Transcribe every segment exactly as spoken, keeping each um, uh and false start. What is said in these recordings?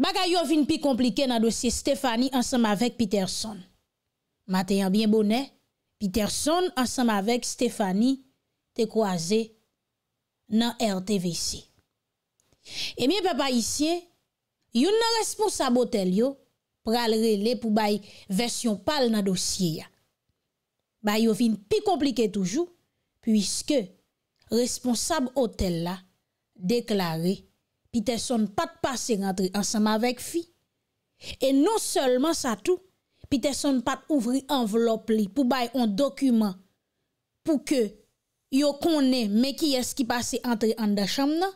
Bagay yo vin pi compliqué dans dossier Stéphanie ensemble avec Peterson. Matin bien bonnet, Peterson ensemble avec Stéphanie te croisé dans R T V C. Eh bien papa ici, yon nan responsable hôtel yo pral relé pour bay version pâle dans dossier ya. Ba yo vin pi compliqué toujours puisque responsable hôtel là déclaré Peterson pas de passer rentrer ensemble avec fi. Et non seulement ça tout, Peterson pas ouvrir enveloppe li pour bail un document pour que yo connaît mais qui est-ce qui passé entrer en da chambre nan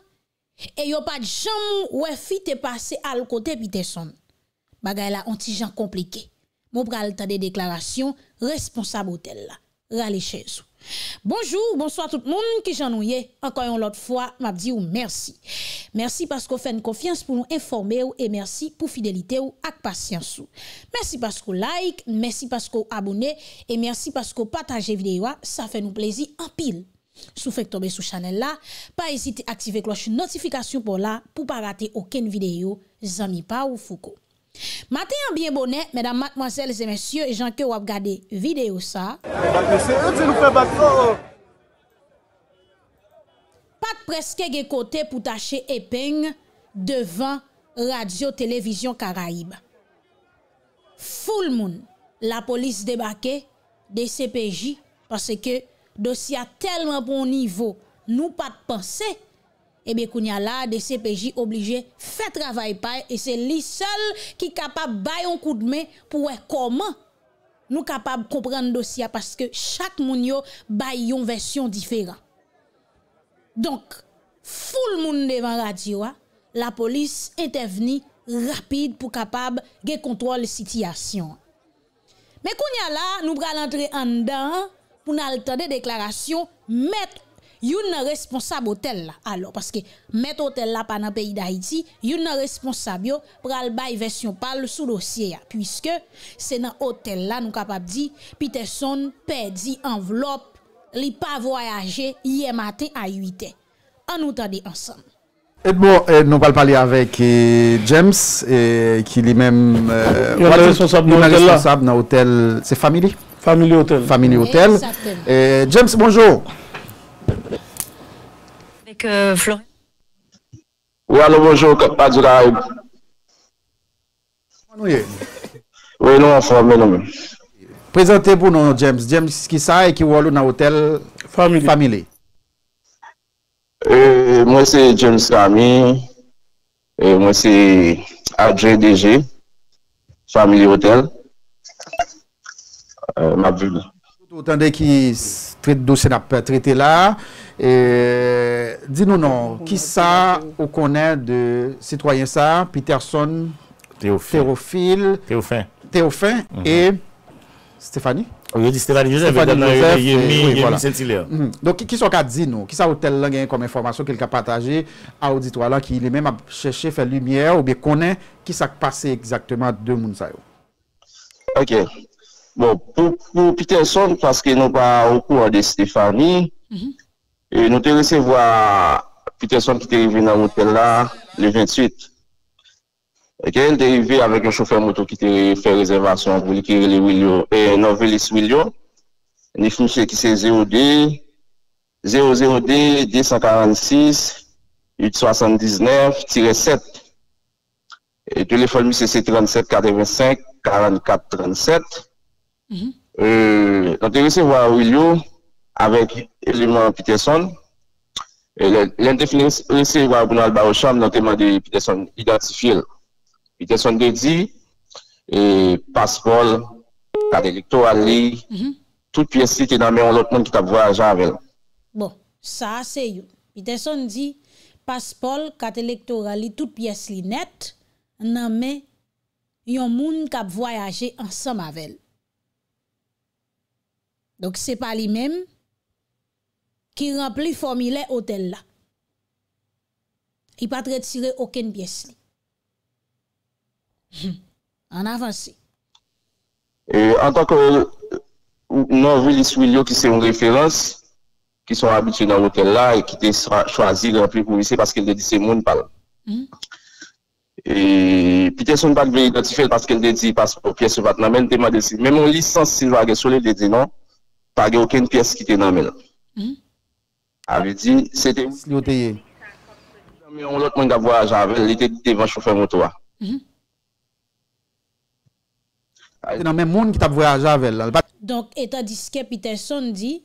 et yo pas de chambre ouais fi te passé à côté Peterson. Bagay la un petit gens compliqué. Mon pral tande déclaration responsable hôtel là. Rale chez vous. Bonjour, bonsoir tout le monde qui j'en ouye. Encore une autre fois, m'a dit ou merci. Merci parce qu'on fait une confiance pour nous informer ou et merci pour fidélité ou ak patience ou. Merci parce qu'on like, merci parce qu'on abonné et merci parce qu'on partage vidéo. Ça fait nous plaisir en pile. Sou fek tomber sous channel là, pas hésiter à activer cloche notification pour là pour pas rater aucune vidéo. Zami pa ou Foucault. Matin bien bonnet, mesdames, mademoiselles et messieurs, gens qui ont regardé vidéo ça. Pas presque de côté pour tâcher épingle devant radio télévision Caraïbe. Full moun, la police débarqué des D C P J parce que dossier a tellement bon niveau, nous pas de penser. Eh bien, qu'on y a là, des C P J obligés faire travail pas et c'est lui seul qui est capable de bailler un coup de main pour comment nous capables de comprendre le dossier parce que chaque moun yo baille une version différente. Donc, full moun devant radio, la police intervenu rapide pour capable de contrôler la situation. Mais qu'on y a là, nous allons entrer en dedans pour nous attendre déclaration, mettre Yon nan responsable hôtel là alors parce que met hôtel là pas dans pays d'Haïti, yon nan responsable yo pral bay version pal sous dossier ya puisque c'est dans hôtel là nous capable di Peterson perdi enveloppe, li pas voyager hier matin à huit heures. On nous tande ensemble. Et bon, eh, nous allons parler avec eh, James eh, qui lui-même euh, responsable dans hôtel responsable dans hôtel, c'est Family Family Hôtel. Family Hôtel. Eh, James, bonjour. Avec euh, Florent. Oui, alors bonjour, Cap du Caraïbe. Oui, nous en forme. Présentez pour nous, James. James, qui ça et qui est dans l'hôtel Family. Euh, moi, c'est James Sami. Euh, moi, c'est Adrien D G, Family Hôtel. Euh, ma ville. Vous entendez qui traite dossier n'a pas traité là. Et dis-nous non, qui ça ou connaît de citoyen ça, Peterson, Théophile, Théophile et Stéphanie. On dit Stéphanie Joseph. Donc qui sont qu'à dire nous, qui ça hôtel là gagne comme information qu'il a partagé à auditoire là qui lui-même a cherché faire lumière ou bien connaît qui ça passé exactement deux moun ça yo. OK. Bon, pour, pour Peterson, parce que nous pas au cours de Stéphanie, mm-hmm. Et nous te recevoir Peterson qui est arrivé dans l'hôtel là le vingt-huit. Ok, il est arrivé avec un chauffeur moto qui te fait réservation pour lui qui est le Willio et Novelis Willio. Il est qui c'est zéro deux, zéro zéro deux, deux quatre six, huit sept neuf, sept. Et téléphone c'est trente-sept quatre-vingt-cinq, quarante-quatre trente-sept. Mm-hmm. euh, on te recevoir Willio avec l'élément Peterson. L'indéfini recevoir pour nous au chambre, notamment de Peterson identifié. Peterson de dit et passeport, carte électorale, mm-hmm. Toute pièce qui est dans l'autre monde qui a voyagé avec. Bon, ça c'est you. Peterson dit passeport, carte électorale, toute pièce li net, nan men yon moun qui a voyagé ensemble avec. Donc, ce n'est pas lui-même qui remplit le formulaire hôtel là. Il n'a pas retiré aucune pièce. Hum. En avance. Et en tant que Novelis Willio, qui c'est une référence, qui sont habitués dans l'hôtel là et qui ont choisi de remplir pour lui, parce qu'il a dit que c'est mon parle. Hum. Et Peterson n'a pas identifié parce qu'elle dit passeport, pièce va dans même demande si même une licence s'il va solide il dit non, pas aucune pièce qui était dans même. Avait dit c'était mais on l'autre monde qui voyage avec, il était devant chauffeur moto. C'est dans même monde qui t'a voyagé avec. Donc et tandis que Peterson dit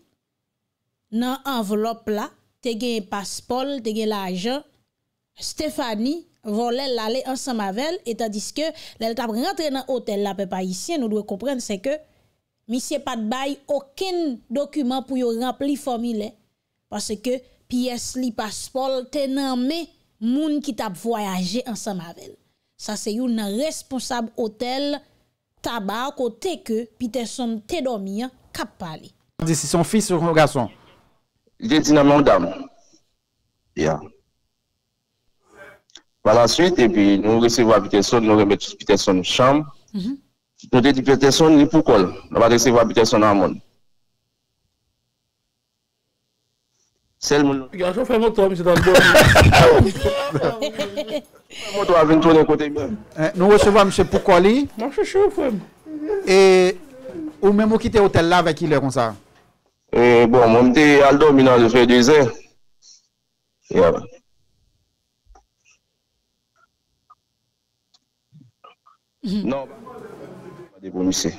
dans enveloppe là, tu as un passeport, tu as l'argent. Stéphanie voulait l'aller ensemble avec elle, et tandis que elle t'a rentré dans l'hôtel, la peuple haïtien, nous devons comprendre, c'est que monsieur pas de bail aucun document pour remplir formulaire. Parce que pièce li passeport te nommé moun qui t'a voyagé ensemble avec elle. Ça c'est une responsable hôtel tabac côté que Peterson te dormi cap parler. C'est son fils ou son garçon? Il est dit non madame. Yeah. Par la suite, et puis nous recevons Peterson, nous remettons Peterson en chambre. Mm-hmm. Nous disons Peterson, il pour quoi? Nous va recevoir Peterson en monde. C'est le monde. Il y a un chauffeur moto, monsieur Dandon. Moto a vingt tourner côté même. Nous recevons monsieur Poukoli. Moi, je suis chauffeur. Et ou même quitter l'hôtel là avec qui il est comme ça? Et bon, mon petit Aldo, je fais deux heures. Voilà. Mm-hmm. Non, pas de monsieur.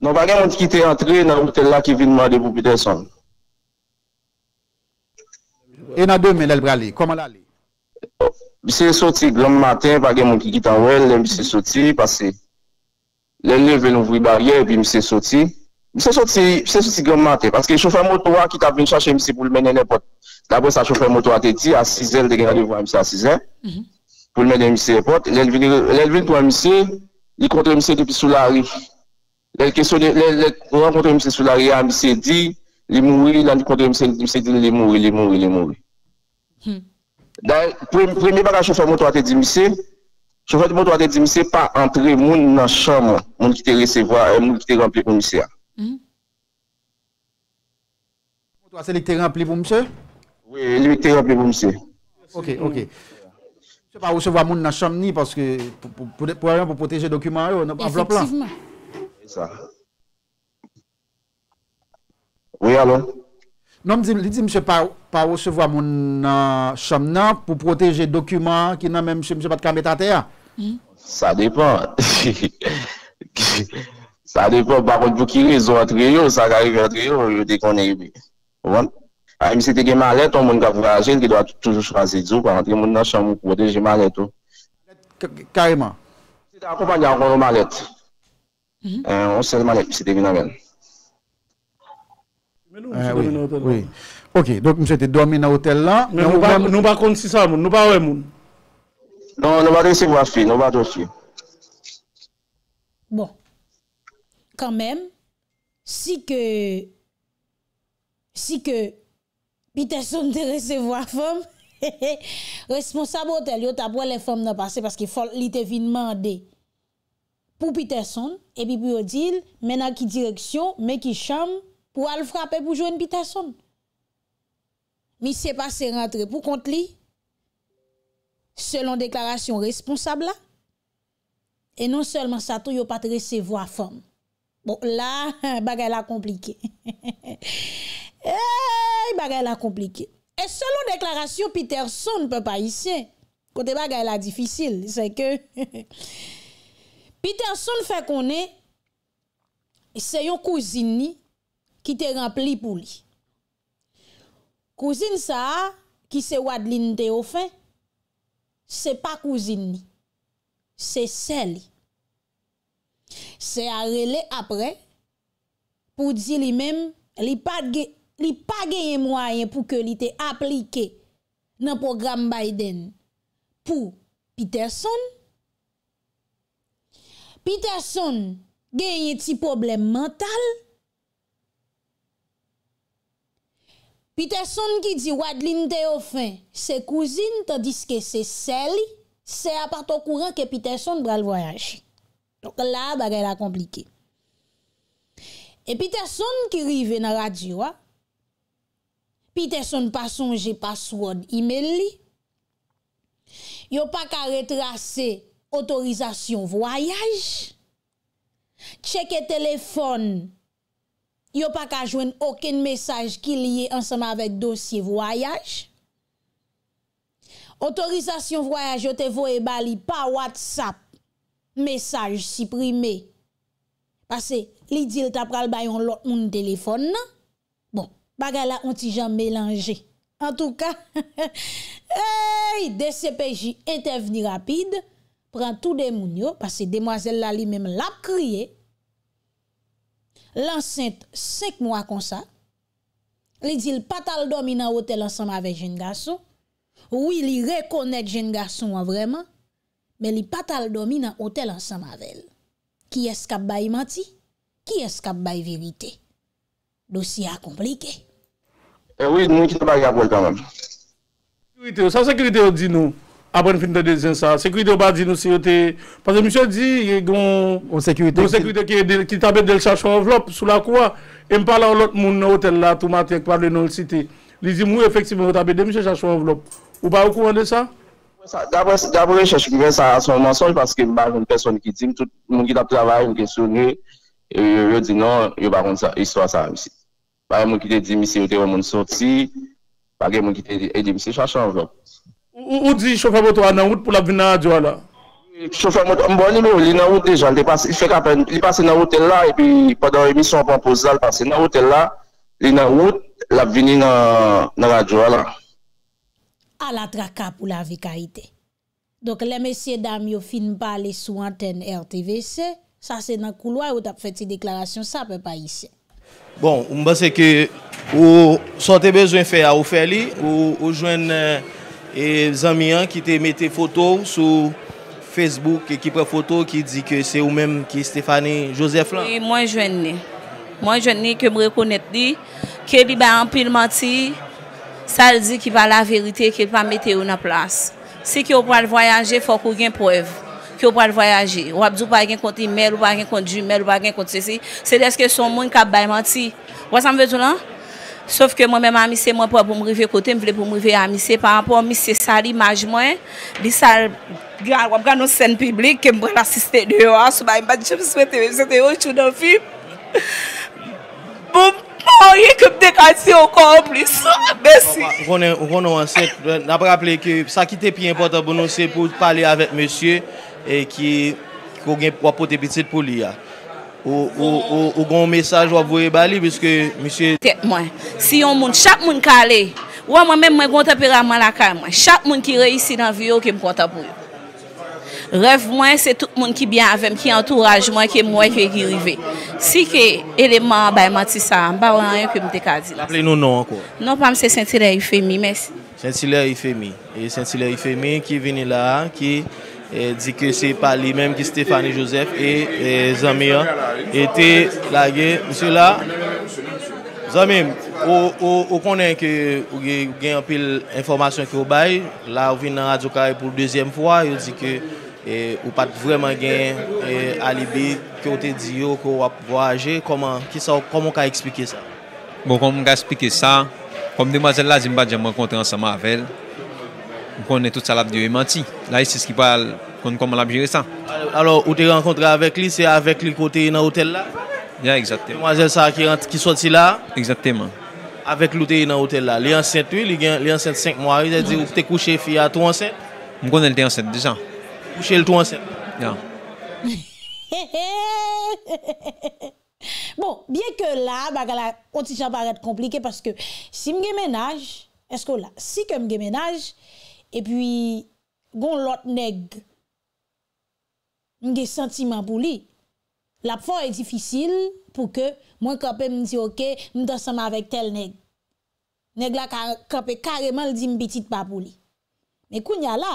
Non, pas quelqu'un qui était entré dans l'hôtel là qui vient demander pour Peterson. Et dans deux minutes, elle va aller. Comment elle aller? Monsieur sorti le matin, pas quelqu'un qui est en elle, monsieur sorti parce que l'élève veut ouvrir barrière et puis monsieur sorti. Monsieur sorti, monsieur sorti le matin parce que le chauffeur moto qui t'a venu chercher monsieur pour le mener n'importe. D'abord, ça chauffeur moto a été dit à six heures, il est allé voir monsieur à six heures. Pour le mettre à M. Report, l'élevine pour M. Il contre M. depuis Soulari. Il rencontre M. Soulari, M. dit, il mourit, il contre M. dit, il mourit, il mourit, il mourit. Le premier bagage, chauffeur moto a dit, monsieur, chauffeur de moto a dit, monsieur, pas entrer dans la chambre, monde qui te recevoir, monde qui te rempli pour M. C'est lui qui te rempli pour M. Oui, lui qui te rempli pour M. Ok, ok. Je ne sais pas recevoir mon chambre parce que pour, pour, pour, pour protéger les documents, on n'a pas de plan. C'est ça. Oui, alors? Non, je dis, monsieur, pas recevoir mon chambre pour protéger les documents qui n'ont même pas de caméra à terre. Ça dépend. Ça dépend. Par contre, pour qui raison entre eux, ça arrive entre eux, je dis qu'on est. Ah, mais c'était des mallettes, on m'a voyagé, il doit toujours choisir des pour rentrer dans la chambre pour protéger les mallettes. Carrément. C'était accompagné encore de mallettes. On sait les mallettes, c'était bien avec. Oui. Ok, donc monsieur était dormi dans l'hôtel là. Mais nous ne pas compte si ça, nous ne pas non, nous pas recevoir fille, nous pas de fille. Bon. Quand même, si que. Si que. Peterson te recevoir femme responsable hôtel yo t'a pour les femmes dans passé parce qu'il faut li te vinn mandé pour Peterson et puis pour dire maintenant qui direction mais qui chambre pour aller frapper pour joindre Peterson. Mais c'est passé rentrer pour compte li selon déclaration responsable là et non seulement ça tout yo pas te recevoir femme. Bon là bagay la compliqué. Eh, bagay la compliqué. Et selon déclaration Peterson, peuple haïtien, côté bagay la difficile, c'est que Peterson fait qu'on est, c'est une cousine qui te rempli pour lui. Cousine ça, qui c'est Wadline Théophile, c'est pas cousine, c'est celle. C'est à relais après, pour dire lui-même, li pas li pas gagné moyen pour que li te appliqué dans programme Biden pour Peterson. Peterson gagne petit problème mental. Peterson qui dit Wadline Théophile c'est cousine tandis que c'est celle c'est à part au courant que Peterson va le voyage. Donc là bagay la compliqué. Et Peterson qui arrive dans la radio, Peterson pas songe password email li. Yo pas ka retracer autorisation voyage, checker téléphone, yo pas ka joindre aucun message qui lié ensemble avec dossier voyage. Autorisation voyage yo te voye bali par WhatsApp, message supprimé. Parce que li di l t'a pral bayon l'autre moun téléphone nan. Bon, bagay la on ti jan mélangé. En tout cas, hey, D C P J intervenu rapide, prend tout des moun yo parce que demoiselle la li même l'a crié. L'enceinte cinq mois comme ça. Li di l patal dormi dans hôtel ensemble avec jeune garçon. Oui, il reconnaît jeune garçon vraiment, mais il pas tal dormi dans hôtel ensemble avec elle. Qui est-ce qui bail menti? Qui est-ce qui bail vérité? Dossier compliqué. Eh oui, nous qui pas gagner quand même. Sécurité, ça sécurité dit nous après fin de deuxième ça, sécurité pas dit nous sécurité parce que monsieur dit gon on sécurité sécurité qui tape de chercher enveloppe sous la croix et me parle l'autre monde dans hôtel là tout matin qui parle dans le cité. Il dit moi effectivement on tape de monsieur chercher enveloppe. Ou pas au courant de ça? D'abord, je cherche qui vient ça à son mensonge parce que bah, une personne qui dit tout le monde qui travaille, une question, et je dis non, je ne vais pas histoire ça. Par exemple, qui dit monsieur, je vais sorti, par exemple, qui dit monsieur, cherche enveloppe. Ou dit chauffeur moto en route pour la venir à Djoa là? Chauffeur moto, bon numéro, il est en route déjà, il fait qu'à peine, il passe dans l'hôtel là, et puis pendant l'émission, on propose ça, il passe dans l'hôtel là, il est en route, il a venu dans la Djoa là. À la traka pour la vicarité. Donc, les messieurs dames, yo fin parler sous antenne R T V C. Ça, c'est dans le couloir où tu as fait ces déclarations. Ça peut pas ici. Bon, je pense que vous avez besoin de faire ou faire li, ou, ou joindre des amis qui te mettent des photos sur Facebook et qui prennent photos qui dit que c'est vous-même qui Stéphanie Joseph. Là. Et moi, je ne Moi, je ne que me reconnaître que je suis en pile menti. Ça dit qu'il va la vérité, qu'il va mettre en place. Si vous pouvez voyager, il faut qu'on ait une preuve. Que vous pouvez voyager. Vous n'avez pas de compte email, vous n'avez pas de compte Gmail, vous n'avez pas de compte ceci. C'est parce que son monde qui a menti. Vous savez ce que je veux dire? Sauf que moi-même, c'est moi pour me river côté, je voulais pour me river à Missé. Par rapport à Missé, ça l'image, moi, ça regarde nos scènes publiques, que je vais assister dehors. Je me souhaite, c'était au chou dans le film. Boum! Oh, il y a que des cassés encore en plus. Merci. On a rappelé que ça qui était plus important pour nous, c'est pour parler avec monsieur et qui a apporté petite pour lui. Ou un message ou vous bali parce que monsieur. Si on monte, chaque monde calé. Ou moi-même, je suis content pour la caille. Chaque monde qui réussit dans la vie, je suis content pour lui. Rêve moi c'est tout le monde qui bien avec qui entourage moi qui moi qui arrivé. Si que élément ba menti ça, ba rien que me te ka di. Appelez nous non encore. Non pas c'est Saint-Hilaire Ifemi, merci. Saint-Hilaire Ifemi et Saint-Hilaire Ifemi qui vient là qui dit que c'est pas lui même qui Stéphanie Joseph et Zamia était lagué monsieur là. Zamim, on connaît que vous avez un peu d'informations que vous bail, là vous venez dans Radio Carré pour deuxième fois, il dit que et ou pas vraiment gain alibi que on te dit yo qu'on va voyager comment qui ça comment on expliquer ça bon comment on expliquer ça comme demoiselle là j'me pas jamais rencontrer ensemble avec elle on connaît tout ça là de menti là c'est ce qui parle comment la gérer ça alors ou te rencontré avec lui c'est avec lui côté dans hôtel là bien exactement demoiselle ça qui rentre qui sorti là exactement avec l'hôtel dans hôtel là les enceinte lui les enceinte cinq mois il a dit ou t'es couché fille à toi enceinte on connaît le enceinte déjà coucher le tout ensemble. Bon, bien que là, bagala, on t'y paraît compliqué parce que si m'ge ménage, est-ce que là, si que m'ge ménage, et puis, gon l'autre nèg, m'ge sentiment pour lui, la fois est difficile pour que moi kapé m'di ok, m'dans ensemble avec tel nèg. Nèg la kapé carrément l'di m'petite pas pour lui. Mais qu'on y a là,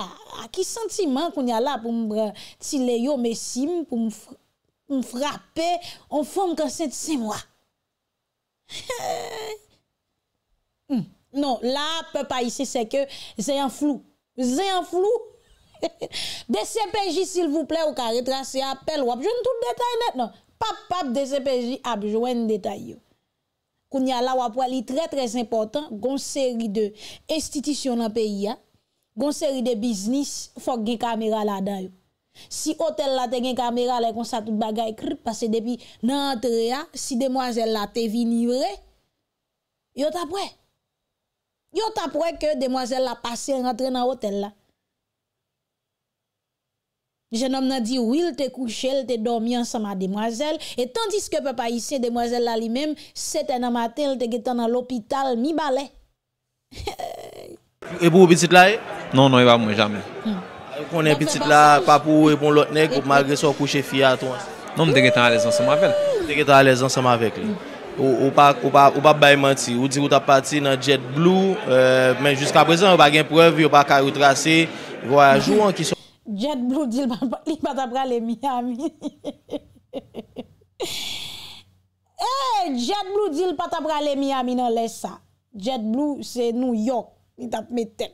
à qui sentiment qu'on y a là pour me tirer yo mes sims, pour me frapper, on forme qu'en sept six mois. Non, là, peuple haïtien, c'est que c'est un flou. C'est un flou. D C P J, s'il vous plaît, ou qu'à retracer appel, ou à joindre tout détail net. Non, papa D C P J a joindre détail. Qu'on y a là, ou à poil, très très important, gon série de institutions dans le pays. Gon série de business, faut gen caméra là-dedans. Si hôtel là te gen caméra là comme ça tout bagay crip parce que depuis nan entrée si demoiselle là te vinivre yo t'a près yo t'a près que demoiselle là passé rentrer dans hôtel là. Jeune homme n'a dit oui, il te couché, il te dormi ensemble à demoiselle et tandis que papa ici demoiselle là lui-même c'était dans matin il te était dans l'hôpital mi balai. Et pour petite là? Non non, il va moi jamais. Hmm. On est petit là, pas pour répondre l'autre nèg, malgré son coucher fille à toi. Non, mais t'es à l'aise ensemble avec elle. T'es à l'aise ensemble avec lui. Ou pas menti, ou dit ou t'as parti dans Jet Blue, mais jusqu'à présent, on pas de preuve, on pas qu'à retracer voyage ou qui sont. Jet Blue dit il pas t'apprend les Miami. Eh, Jet Blue dit il pas t'apprend les Miami dans les ça. Jet Blue, c'est New York, il t'a mis tête.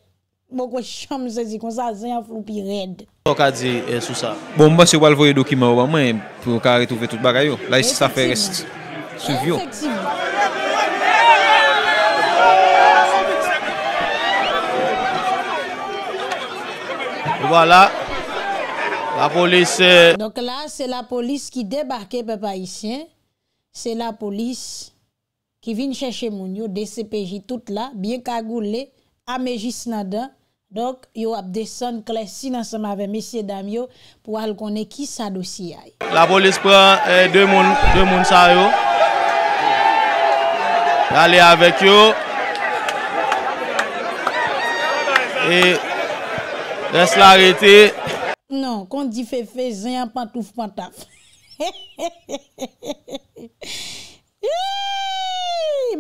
Beaucoup de chambres, c'est dit comme ça, c'est un flou pire raide. Bon, moi, je vais le voir les documents pour retrouver tout le bagage. Là, ici, ça fait reste. Suivio. Effectivement. Voilà. La police. Donc là, c'est la police qui débarque, peuple haïtien. C'est la police qui vient chercher Mounio, D C P J, tout là, bien cagoulé, amégis nadan. Donc, yo ap descend Clessine ensemble avec messieurs Damio pour aller connaître qui sa dossier. La police prend eh, deux moun, deux moun sa yo. Allez avec yo. Et reste l'arrêté. Non, quand dit fait fait zin pantouf pantaf.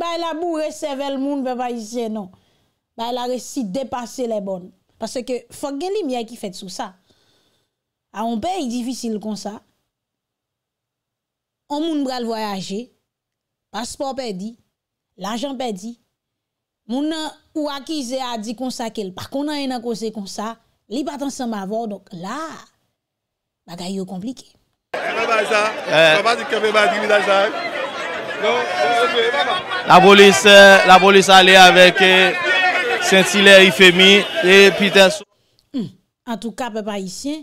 Ba la bourre sevel moun papa ici non. Bah, elle a réussi à dépasser les bonnes. Parce que, faut que les lumières qui fait sous ça. À un pays difficile comme ça, on moun bral voyager, passeport perdu, l'argent perdu, moun ou acquise a dit comme ça qu'elle, par contre, on a un cause comme ça, li pas ensemble avoir, donc là, bagay yo compliqué. La police, la police allait avec Saint-Hilaire, Ifemi et Peterson. Mmh. En tout cas, peuple haïtien,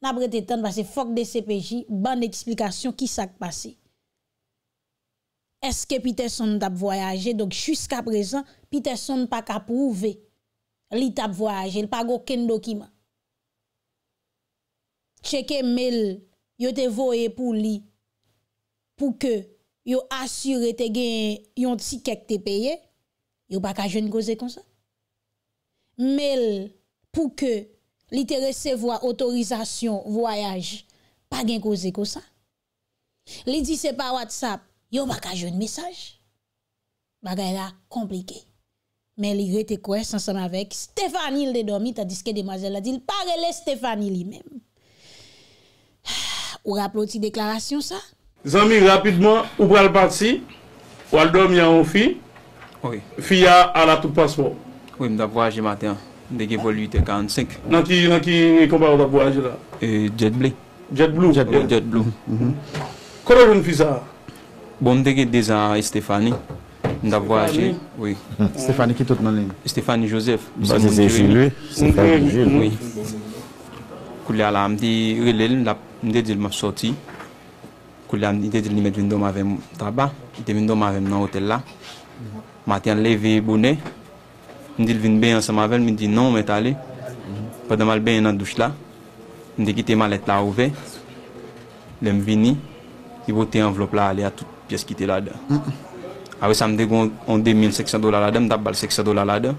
n'a pas été temps parce que F O C D C P J, bonne explication qui s'est passé. Est-ce que Peterson a voyagé? Donc, jusqu'à présent, Peterson n'a pas prouvé qu'il a voyagé, il n'a pas aucun document. Checker mail, il a voyé pour lui, pour que yo assuré te gen yon ti kek te payé yo pa ka jeune cause comme ça mais pour que li te recevoir autorisation voyage pas gen cause comme ça li dit c'est pas WhatsApp yo pa ka jeune message bagay la compliqué mais li rete quoi ensemble avec Stéphanie le dormi tandis que demoiselle a dit il pas relé Stéphanie lui-même ou rappelé ti déclaration ça. Zami, rapidement, ou pral parti, ou al dormi en fille, oui. Fille à la tout passeport. Oui, m'da voyagé matin, m'da voyagé huit heures quarante-cinq. Dans qui, dans qui combat ou da voyagé là? Euh, Jet Blue. Jet Blue? Jet Blue. Jet Blue. Comment vous faites ça? Bon, m'da voyagé deux ans à Stéphanie. M'da voyagé, oui. Stéphanie qui est toute dans la ligne? Stéphanie Joseph. C'est lui? Stéphanie Joseph. Oui. Koulé à la, m'da relèle, m'da dit m'a sorti. Il a mettre une dôme avec tabac, il a mis une dôme avec dans l'hôtel là. Matin, levé bonnet. Il dit vient bien ensemble avec, il dit non, mais allé. Pendant mal bien dans douche là. Il dit quitter mallette là ouvert. Il est venu, il boté enveloppe là, aller à toute pièce qui était là-dedans. Après ça me dit on deux mille cinq cents dollars là-dedans, tabac cinq cents dollars là-dedans.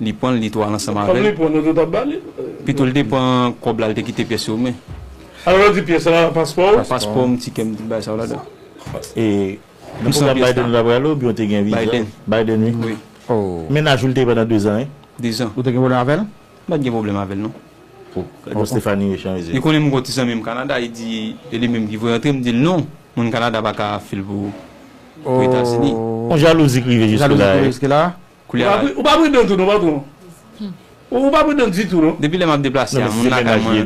Il prend les trois ensemble avec. Puis tout le dépend comme là, il quitter pièce au main. Alors, on dit pièce là, passeport? Passeport, un petit kem, ça là. Et, nous sommes Biden là-bas, ou bien on t'a gagné? Biden. Biden, oui. Oui. Oh. Mais, n'a joué pendant deux ans, hein? Deux ans. Vous avez un problème avec elle? Pas de problème avec elle, non. Pourquoi? Stéphanie, échangez. Il connaît mon petit ami au Canada, il dit, il est même qui veut entrer, il me dit non, mon Canada va pas faire pour les États-Unis. On jalousie criée jusque-là. Jalousie jusque-là? Ou pas pris d'un tour, non, pardon? Ou pas pris d'un tour, non? Depuis les m'a déplacé, on a gagné.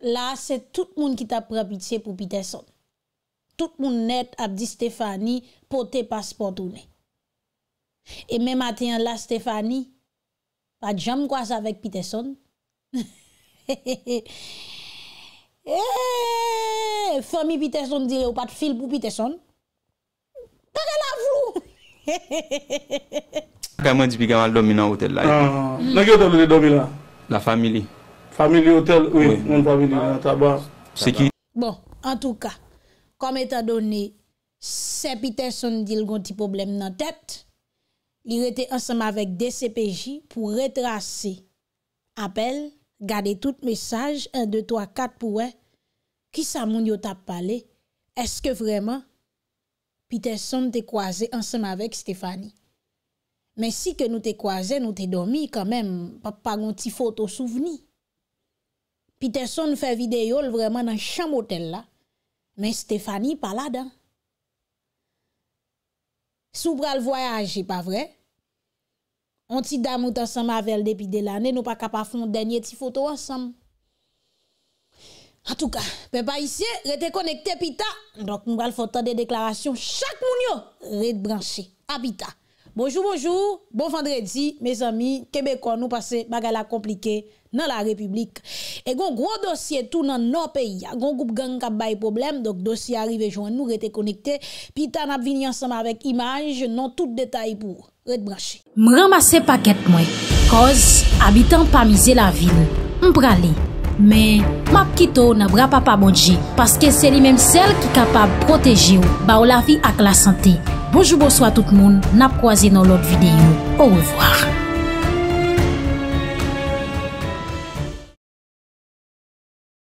Là, c'est tout le monde qui t'a pris pitié pour Peterson. Tout le monde net a dit Stéphanie pour tes passeports tournés. Et même matin, là, Stéphanie, pas de jambes quoi avec Peterson. Eh, famille Peterson dirait ou pas de fil pour Peterson. Pas la vlou. Comment dit pigamal dominant hôtel là. Non, non, hôtel dominant. La famille. Famille hôtel, oui, mon famille là tabac. C'est qui? Bon, en tout cas, comme étant donné c'est Peterson dit le gon petit problème dans tête, il était ensemble avec D C P J pour retracer appel. Gardez tout message, un, deux, trois, quatre, pour ouais. Qui ça moun yo t'a parlé? Est-ce que vraiment Peterson te croisé ensemble avec Stéphanie? Mais si que nous te croisé, nous te dormi quand même, pas pa gon ti photo souvenir. Peterson fait vidéo vraiment dans chambre hôtel là. Mais Stéphanie pas là-dedans. Sou pral voyager, pas vrai? On ti dame ou ensemble avec depuis de l'année, nous pas capable font dernier petit photo ensemble. En tout cas, peuple ici, rete connecté pita. Donc nous va faire des déclarations chaque moun yo, rete branché. Habita. Bonjour bonjour, bon vendredi mes amis, Québécois nous passer bagay la compliqué dans la République. Et gon gros dossier tout dans nos pays. Gon groupe gang ka bay problème, donc dossier arrivé joindre nous, rete connecté. Pita n'a vini ensemble avec image, non tout détail pour. M'ramasse paquet moi, cause habitant pas miser la ville. M'pralé, mais m'a quitto n'a bra papa bonji parce que c'est lui même celle qui capable protéger ou ba ou la vie ak la santé. Bonjour bonsoir tout le monde, n'a croisé dans l'autre vidéo. Au revoir.